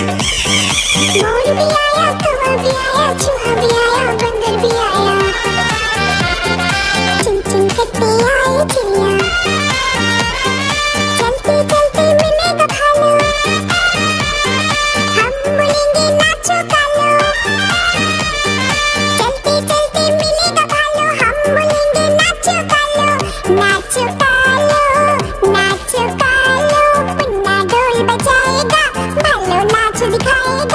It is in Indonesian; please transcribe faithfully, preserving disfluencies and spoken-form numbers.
Nacho Palu, Nacho Palu, Benda dul bajaega, Palu Nacho dikhaega.